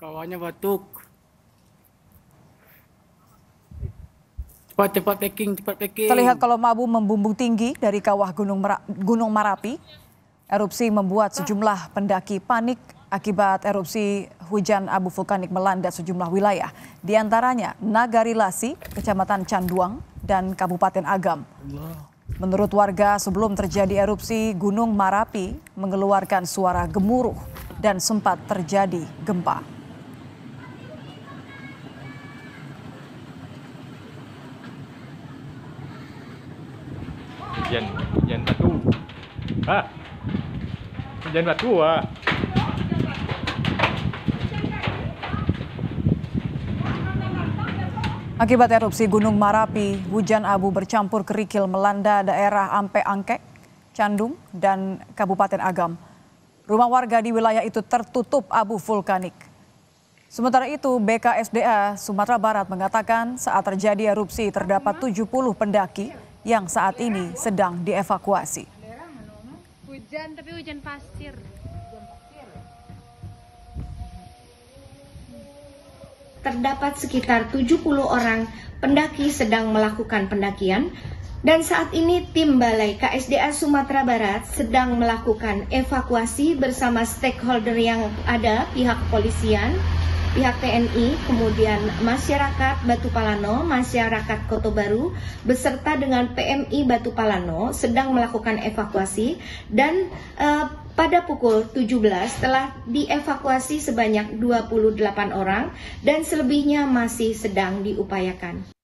Kawannya batuk. Cepat packing, cepat packing. Terlihat kalau abu membumbung tinggi dari kawah Gunung Marapi. Erupsi membuat sejumlah pendaki panik akibat erupsi hujan abu vulkanik melanda sejumlah wilayah. Di antaranya Nagari Lasi, Kecamatan Canduang, dan Kabupaten Agam. Menurut warga, sebelum terjadi erupsi, Gunung Marapi mengeluarkan suara gemuruh dan sempat terjadi gempa. Hujan batu. Hujan batu, Akibat erupsi Gunung Marapi, hujan abu bercampur kerikil melanda daerah Ampek Angkek, Canduang, dan Kabupaten Agam. Rumah warga di wilayah itu tertutup abu vulkanik. Sementara itu, BKSDA Sumatera Barat mengatakan saat terjadi erupsi terdapat 70 pendaki yang saat ini sedang dievakuasi. Hujan, tapi hujan pasir. Terdapat sekitar 70 orang pendaki sedang melakukan pendakian dan saat ini tim Balai KSDA Sumatera Barat sedang melakukan evakuasi bersama stakeholder yang ada, pihak kepolisian, pihak TNI, kemudian masyarakat Batu Palano, masyarakat Koto Baru, beserta dengan PMI Batu Palano sedang melakukan evakuasi dan pada pukul 17 telah dievakuasi sebanyak 28 orang dan selebihnya masih sedang diupayakan.